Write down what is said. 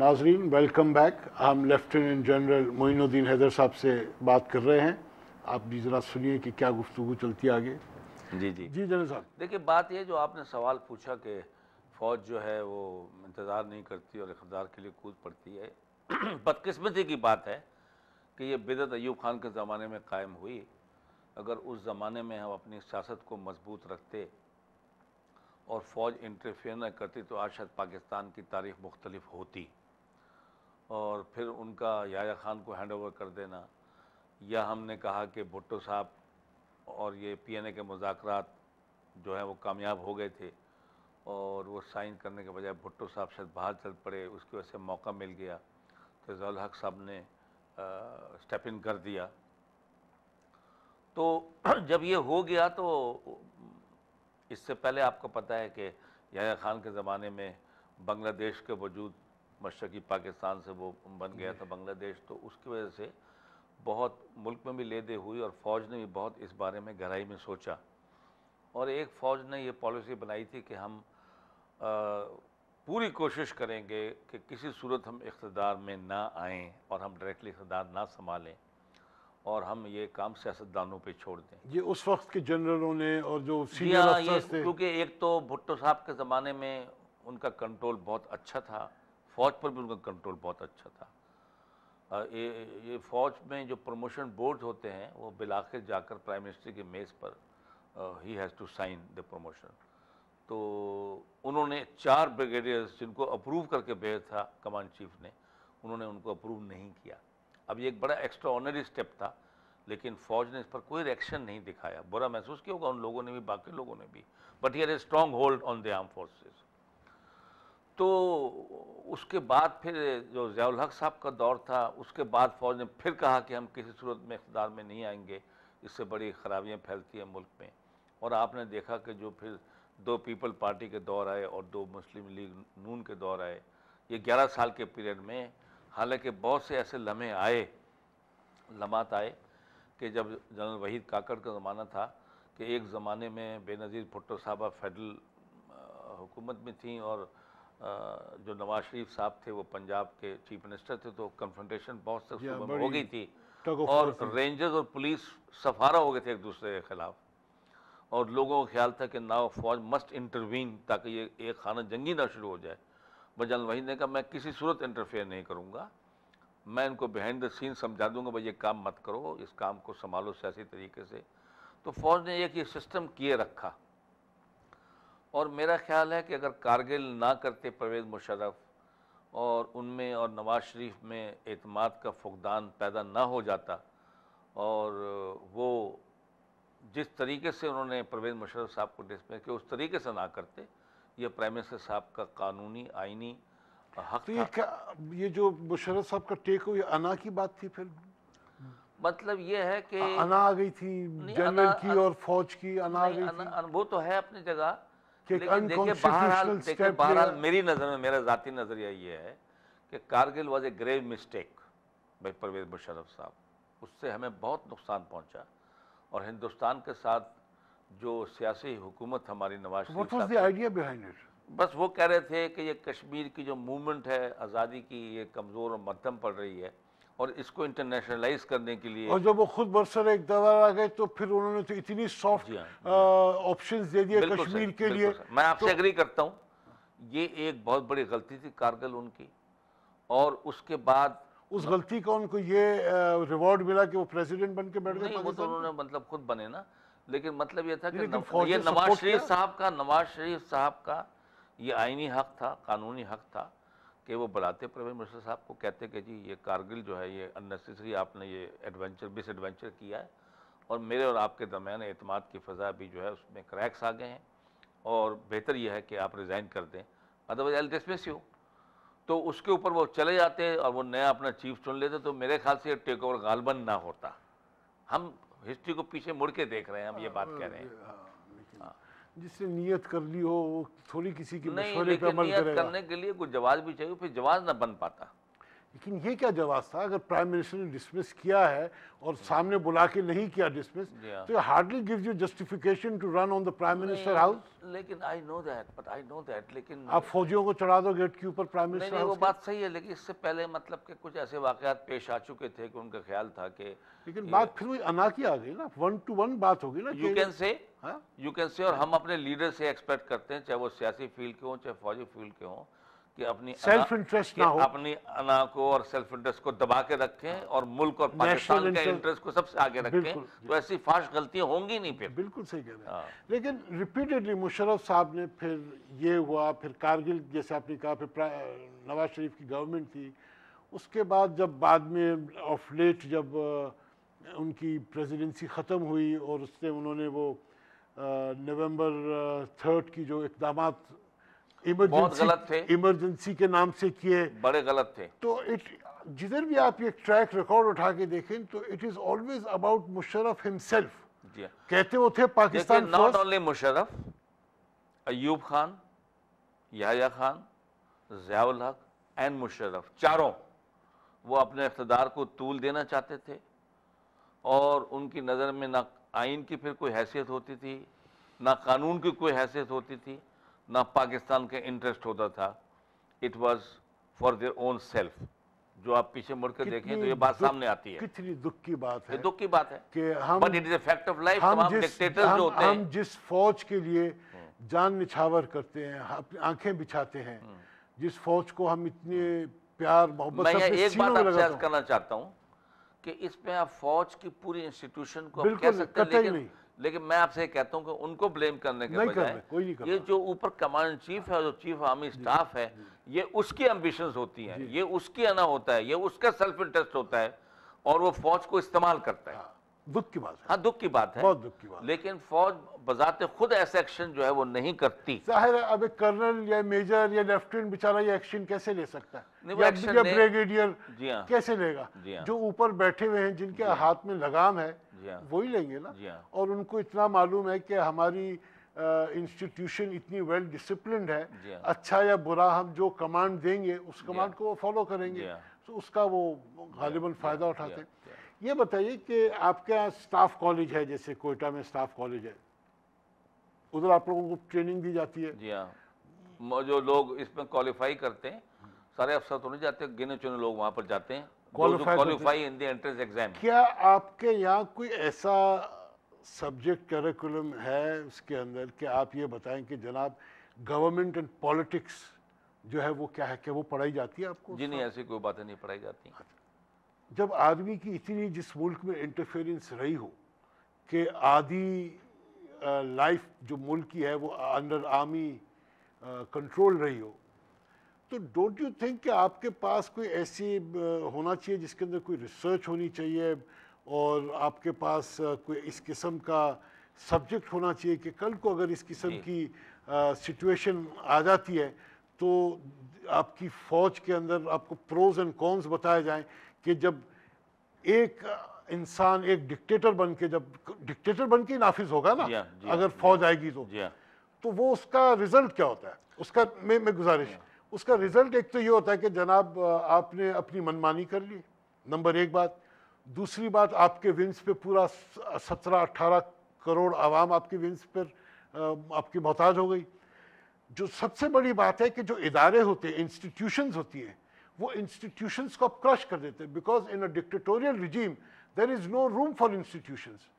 नाजरीन welcome back. हम lieutenant general Moinuddin Haider साहब से बात कर रहे हैं। आप भी ज़रा सुनिए कि क्या गुफ्तगू चलती आगे। जी जनरल साहब, देखिए बात यह जो आपने सवाल पूछा कि फ़ौज जो है वो इंतज़ार नहीं करती और इक़्तिदार के लिए कूद पड़ती है, बदकिस्मती की बात है कि ये बिदअत अयूब खान के ज़माने में कायम हुई। अगर उस ज़माने में हम अपनी सियासत को मजबूत रखते और फ़ौज इंटरफेयर न करती तो आज शायद पाकिस्तान की तारीख मुख्तलिफ होती। और फिर उनका याह्या खान को हैंडओवर कर देना, या हमने कहा कि भुट्टो साहब और ये पीएनए के मुज़ाकरात जो हैं वो कामयाब हो गए थे और वो साइन करने के बजाय भुट्टो साहब शायद बाहर चल पड़े, उसकी वजह से मौका मिल गया तो ज़िया उल हक़ साहब ने स्टेप इन कर दिया। तो जब ये हो गया तो इससे पहले आपको पता है कि याह्या खान के ज़माने में बांग्लादेश के वजूद मशरक़ी पाकिस्तान से वो बन गया था बांग्लादेश, तो उसकी वजह से बहुत मुल्क में भी लेदे हुई और फ़ौज ने भी बहुत इस बारे में गहराई में सोचा। और एक फ़ौज ने ये पॉलिसी बनाई थी कि हम पूरी कोशिश करेंगे कि किसी सूरत हम इख्तिदार में ना आएँ और हम डायरेक्टली इख्तिदार ना संभालें और हम ये काम सियासतदानों पे छोड़ दें। ये उस वक्त के जनरलों ने और जो सीनियर अफसर्स थे, क्योंकि एक तो भुट्टो साहब के ज़माने में उनका कंट्रोल बहुत अच्छा था, फ़ौज पर भी उनका कंट्रोल बहुत अच्छा था। ये फ़ौज में जो प्रमोशन बोर्ड होते हैं वो बिलाखिर जाकर प्राइम मिनिस्टर की मेज़ पर ही has to sign the promotion. तो उन्होंने 4 ब्रिगेडियर्स जिनको अप्रूव करके भेजा था कमांड चीफ ने, उन्होंने उनको अप्रूव नहीं किया। अब ये एक बड़ा एक्स्ट्रा ऑनरी स्टेप था, लेकिन फ़ौज ने इस पर कोई रिएक्शन नहीं दिखाया। बुरा महसूस किया होगा उन लोगों ने भी, बाकी लोगों ने भी, but here a strong hold on the arm forces. तो उसके बाद फिर जो ज़िया उल हक़ साहब का दौर था, उसके बाद फ़ौज ने फिर कहा कि हम किसी सूरत में इक़्तिदार में नहीं आएंगे, इससे बड़ी खराबियाँ फैलती हैं मुल्क में। और आपने देखा कि जो फिर 2 पीपल पार्टी के दौर आए और 2 मुस्लिम लीग नून के दौर आए, ये 11 साल के पीरियड में हालांकि बहुत से ऐसे लम्हात आए कि जब जनरल वहीद काकड़ का ज़माना था कि एक ज़माने में बेनज़ीर भुट्टो साहबा फेडरल हुकूमत में थी और जो नवाज शरीफ साहब थे वो पंजाब के चीफ मिनिस्टर थे, तो कन्फ्रंटेशन बहुत से सूबों में हो गई थी और रेंजर्स और पुलिस सफारा हो गए थे एक दूसरे के ख़िलाफ़। और लोगों को ख्याल था कि नाउ फौज मस्ट इंटरवीन ताकि ये एक खाना जंगी ना शुरू हो जाए। जनरल वहीद ने कहा मैं किसी सूरत इंटरफेयर नहीं करूँगा, मैं इनको बिहाइंड द सीन समझा दूँगा भाई ये काम मत करो, इस काम को संभालो सियासी तरीके से। तो फ़ौज ने एक ये सिस्टम किए रखा। और मेरा ख्याल है कि अगर कारगिल ना करते परवेज़ मुशर्रफ और उनमें और नवाज शरीफ में एतमाद का फुकदान पैदा ना हो जाता, और वो जिस तरीके से उन्होंने परवेज़ मुशर्रफ साहब को डिसमिस किया उस तरीके से ना करते, ये प्राइम मिनिस्टर साहब का कानूनी आइनी हक़ था। ये जो मुशर्रफ साहब का टेक हो, ये अना की बात थी। फिर मतलब ये है कि अना आ गई थी जनरल की और फौज की, अना आ गई। वो तो है अपनी जगह, लेकिन देखिए बहरहाल मेरी नज़र में, मेरा ज़ाती नज़रिया ये है कि Kargil was a grave mistake भाई परवेज़ मुशर्रफ साहब। उससे हमें बहुत नुकसान पहुंचा और हिंदुस्तान के साथ जो सियासी हुकूमत हमारी नवाज शरीफ साहब, what was the idea behind it? बस वो कह रहे थे कि ये कश्मीर की जो मूवमेंट है आज़ादी की, ये कमज़ोर और मध्यम पड़ रही है और इसको इंटरनेशनलाइज करने के लिए। और जब वो खुद बरसर एक दौर आ गए तो फिर उन्होंने तो इतनी सॉफ्ट ऑप्शंस दे दिए कश्मीर के लिए। मैं आपसे एग्री करता हूँ, ये एक बहुत बड़ी गलती थी कारगिल उनकी। और उसके बाद उस गलती का उनको ये रिवॉर्ड मिला कि वो प्रेसिडेंट बन के बैठ गए। वो तो उन्होंने मतलब खुद बने ना, लेकिन मतलब ये था कि ये नवाज शरीफ साहब का ये आइनी हक था, कानूनी हक था कि वो बुलाते परवेज़ मुशर्रफ साहब को, कहते कि जी ये कारगिल जो है ये अननेसेसरी आपने ये एडवेंचर डिसएडवेंचर किया है और मेरे और आपके दरमियान एतमाद की फ़ज़ा भी जो है उसमें क्रैक्स आ गए हैं और बेहतर ये है कि आप रिज़ाइन कर दें otherwise I will dismiss you. तो उसके ऊपर वो चले जाते और वो नया अपना चीफ चुन लेते, तो मेरे ख्याल से टेक ओवर गालबन ना होता। हम हिस्ट्री को पीछे मुड़ के देख रहे हैं, हम ये बात कह रहे हैं। जिसने नियत कर ली हो थोड़ी किसी की मशवरे पे अमल करेगा। नियत करने के लिए कुछ जवाब भी चाहिए, फिर जवाब ना बन पाता। लेकिन ये क्या जवाब था? अगर प्राइम मिनिस्टर ने डिसमिस किया है और सामने बुला के नहीं किया डिसमिस, तो hardly gives you justification to run on the prime minister house. लेकिन I know that, but I know that, लेकिन आप फौजियों को चढ़ा दो गेट के ऊपर प्राइम मिनिस्टर हाउस, वो बात सही है, लेकिन इससे पहले मतलब कि कुछ ऐसे वाकयात पेश आ चुके थे कि उनका ख्याल था कि, लेकिन बात फिर वही अना की आ गई ना, वन टू वन बात होगी ना, यू कैन से। और हम अपने लीडर से एक्सपेक्ट करते हैं, चाहे वो सियासी फील्ड के हों चाहे फौजी फील्ड के हों, कि अपनी सेल्फ इंटरेस्ट ना हो, अपनी अना को और सेल्फ इंटरेस्ट को दबा के रखें और मुल्क और पाकिस्तान के इंटरेस्ट को सबसे आगे रखें, तो ऐसी फाश गलतियां होंगी नहीं। फिर बिल्कुल सही कह रहे हैं। लेकिन रिपीटेडली मुशर्रफ साहब ने, फिर ये हुआ, फिर कारगिल जैसे आपने कहा, फिर नवाज शरीफ की गवर्नमेंट थी, उसके बाद जब बाद में ऑफ लेट जब उनकी प्रेजिडेंसी ख़त्म हुई और उससे उन्होंने वो नवंबर 3 की जो इकदाम इमरजेंसी के नाम से किए, बड़े गलत थे। तो जिधर भी आप ये ट्रैक रिकॉर्ड उठा के देखें तो it is always about Musharraf himself. कहते वो थे Pakistan, not only Musharraf, Ayub Khan, Yahya Khan, Zia ul Haq and Musharraf, चारों वो अपने इख्तिदार को तूल देना चाहते थे और उनकी नज़र में ना आइन की फिर कोई हैसियत होती थी, ना कानून की कोई हैसियत होती थी, ना पाकिस्तान के इंटरेस्ट होता था। It was for their own self. जो आप पीछे मुड़ कर देखें तो ये बात सामने आती है। कितनी दुख की बात है, दुख की बात है कि but it is a fact of life. तमाम डिक्टेटर्स जो होते हैं, हम जिस फौज के लिए जान निछावर करते हैं, आंखें बिछाते हैं, जिस फौज को हम इतने प्यार मोहब्बत से, मैं एक बात आपसे अर्ज करना चाहता हूँ कि इसमें आप फौज की पूरी इंस्टीट्यूशन को आप कह सकते हैं, लेकिन मैं आपसे कहता हूं कि उनको ब्लेम करने के बजाय ये जो ऊपर कमांड चीफ है, जो चीफ आर्मी स्टाफ है, ये उसकी एम्बिशंस होती हैं, ये उसकी अना होता है, ये उसका सेल्फ इंटरेस्ट होता है और वो फौज को इस्तेमाल करता है। दुख की बात है, हाँ दुख की बात है, बहुत दुख की बात है। लेकिन फौज बजाते खुद ऐसा एक्शन जो है वो नहीं करती। जाहिर है अब एक कर्नल या मेजर या लेफ्टिनेंट बेचारा ये एक्शन कैसे ले सकता है, या ब्रिगेडियर कैसे लेगा? जो ऊपर बैठे हुए हैं, जिनके हाथ में लगाम है, वही लेंगे ना। और उनको इतना मालूम है कि हमारी इंस्टीट्यूशन इतनी वेल डिसिप्लिन्ड है, अच्छा या बुरा हम जो कमांड देंगे उस कमांड को वो फॉलो करेंगे, तो उसका वो गालिबन फायदा उठाते हैं। ये बताइए कि आपके यहाँ स्टाफ कॉलेज है, जैसे कोयटा में स्टाफ कॉलेज है, उधर आप लोगों को ट्रेनिंग दी जाती है? जी हाँ, जो लोग इसमें क्वालिफाई करते हैं, सारे अफसर तो नहीं जाते, गिने चुने लोग वहाँ पर जाते हैं, qualify in the entrance exam. क्या आपके यहाँ कोई ऐसा सब्जेक्ट करिकुलम है उसके अंदर कि आप ये बताएं कि जनाब गवर्नमेंट एंड पॉलिटिक्स जो है वो क्या है, क्या वो पढ़ाई जाती है आपको? जी नहीं, ऐसी कोई बातें नहीं पढ़ाई जाती। जब आदमी की इतनी, जिस मुल्क में इंटरफेरेंस रही हो कि आधी लाइफ जो मुल्क की है वो अंडर आर्मी कंट्रोल रही हो, तो डोंट यू थिंक कि आपके पास कोई ऐसी होना चाहिए जिसके अंदर कोई रिसर्च होनी चाहिए और आपके पास कोई इस किस्म का सब्जेक्ट होना चाहिए कि कल को अगर इस किस्म की सिचुएशन आ जाती है तो आपकी फ़ौज के अंदर आपको प्रोज एंड कॉन्स बताए जाएं कि जब एक इंसान एक डिक्टेटर बन के, जब डिक्टेटर बन के नाफिज होगा ना, अगर फौज आएगी तो वो उसका रिजल्ट क्या होता है, उसका मैं गुजारिश, उसका रिजल्ट एक तो ये होता है कि जनाब आपने अपनी मनमानी कर ली, नंबर एक बात। दूसरी बात, आपके विंस पे पूरा 17-18 करोड़ आवाम आपके विंस पर आपकी मोहताज हो गई। जो सबसे बड़ी बात है कि जो इदारे होते हैं, इंस्टीट्यूशंस होती हैं, वो इंस्टीट्यूशंस को क्रश कर देते हैं, because in a dictatorial regime there is no room for institutions.